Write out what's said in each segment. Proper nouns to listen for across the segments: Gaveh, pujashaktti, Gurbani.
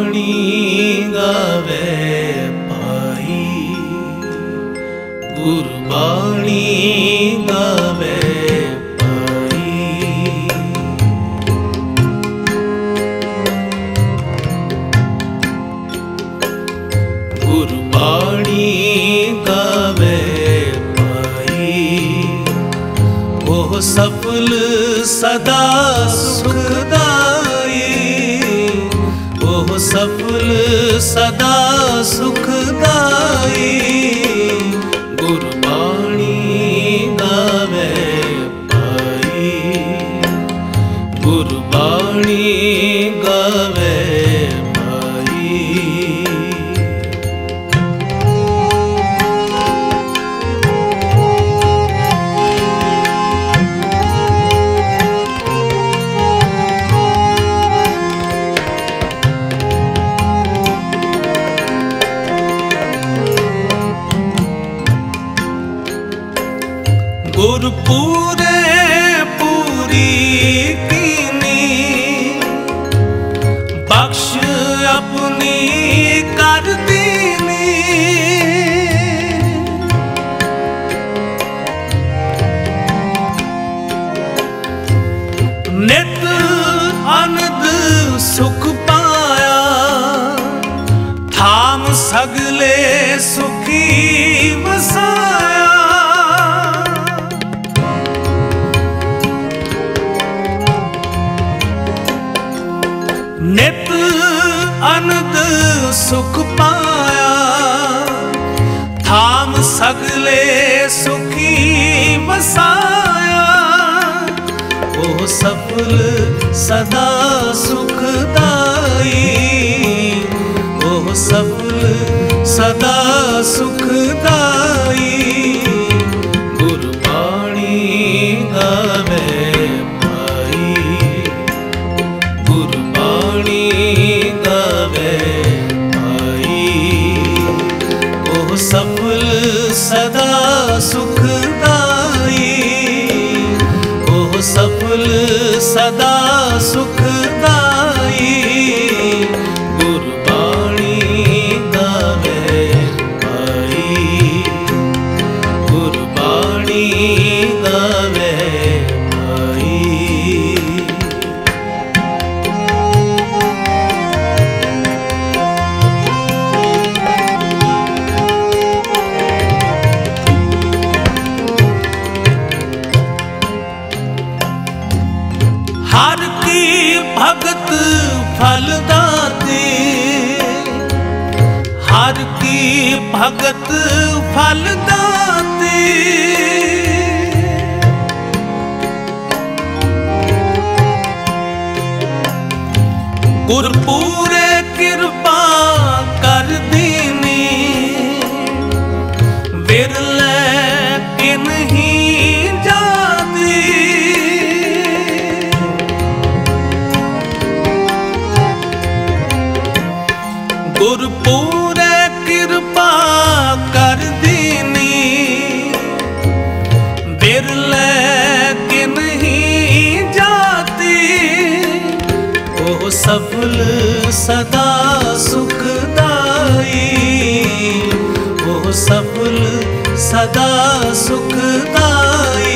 सोहनी गावे पाई, गुरबाणी गावे पाई। गुरबाणी गावे पाई, वो सफल सदा सदा सुखदाई। गुरबाणी गावे पाई, गुरबाणी गावे पाई। गुर पूरे पूरी कीनी, बख्श अपनी कर दीनी। नित अनद सुख पाया, थाम सगले सुखी बसाया। नित अनद सुख पाया, थाम सगले सुखी बसाया। वो सफल सदा सुखदाई, वो सफल सदा सुखदाई। गुरबाणी गावे पाई, गुरबाणी गावे पाई। ओ सफल सदा सुखदाई, ओ सफल सदा सुखदाई। गुरबाणी गावे पाई, गुरबाणी गावे पाई। हर की भगत फलदाते, हर की भगत फलदाते। गुरपूरे कृपा कर दीनी, विरले किन्हीं सफल सदा सुखदाई, वो सफल सदा सुखदाई।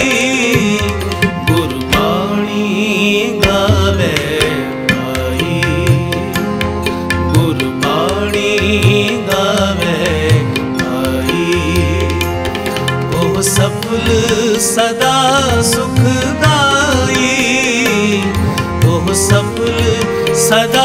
गुरबाणी गावे पाई, गुरबाणी गावे पाई। वो सफल सदा सुखदाई, वो सफल सदा